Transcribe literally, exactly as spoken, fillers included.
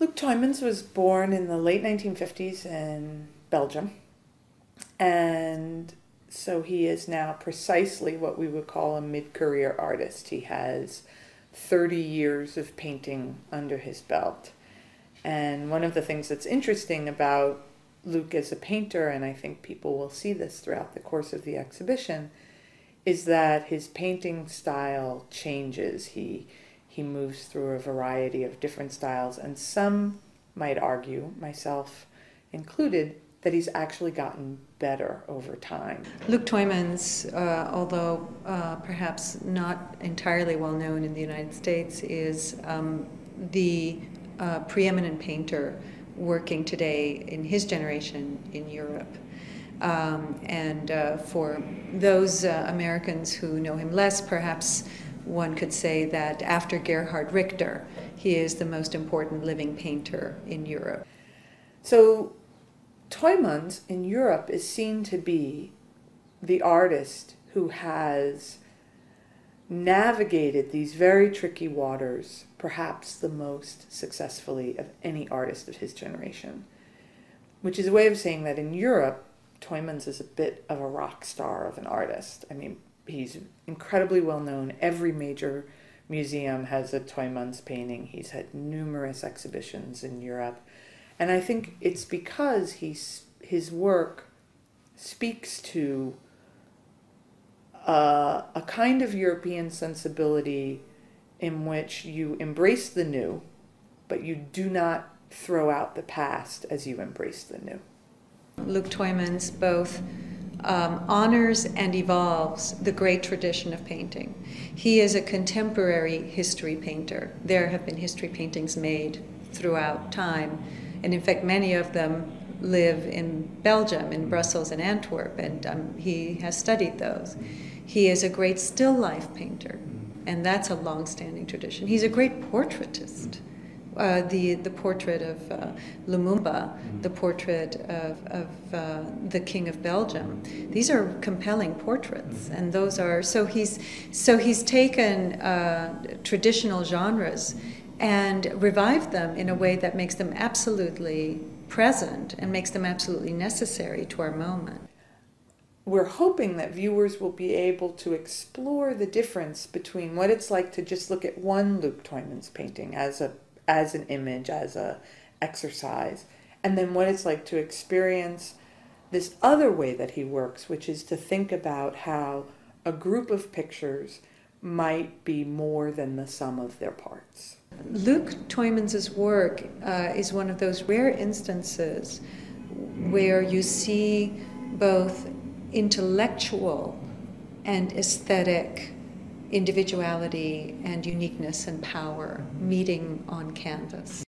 Luc Tuymans was born in the late nineteen fifties in Belgium, and so he is now precisely what we would call a mid-career artist. He has thirty years of painting under his belt. And one of the things that's interesting about Luc as a painter, and I think people will see this throughout the course of the exhibition, is that his painting style changes. He, he moves through a variety of different styles, and some might argue, myself included, that he's actually gotten better over time. Luc Tuymans, uh, although uh, perhaps not entirely well known in the United States, is um, the uh, preeminent painter working today in his generation in Europe. Um, and uh, for those uh, Americans who know him less, perhaps one could say that after Gerhard Richter, he is the most important living painter in Europe. So Tuymans in Europe is seen to be the artist who has navigated these very tricky waters perhaps the most successfully of any artist of his generation, which is a way of saying that in Europe, Tuymans is a bit of a rock star of an artist. I mean, he's incredibly well known. Every major museum has a Tuymans painting. He's had numerous exhibitions in Europe. And I think it's because he's, his work speaks to uh, a kind of European sensibility in which you embrace the new, but you do not throw out the past as you embrace the new. Luc Tuymans both um, honors and evolves the great tradition of painting. He is a contemporary history painter. There have been history paintings made throughout time. And in fact, many of them live in Belgium, in Brussels and Antwerp, and um, he has studied those. He is a great still life painter, and that's a long-standing tradition. He's a great portraitist. Uh, the, the portrait of uh, Lumumba, the portrait of, of uh, the King of Belgium. These are compelling portraits, and those are, so he's, so he's taken uh, traditional genres and revive them in a way that makes them absolutely present and makes them absolutely necessary to our moment. We're hoping that viewers will be able to explore the difference between what it's like to just look at one Luc Tuymans painting as, a, as an image, as an exercise, and then what it's like to experience this other way that he works, which is to think about how a group of pictures might be more than the sum of their parts. Luc Tuymans' work uh, is one of those rare instances where you see both intellectual and aesthetic individuality and uniqueness and power meeting on canvas.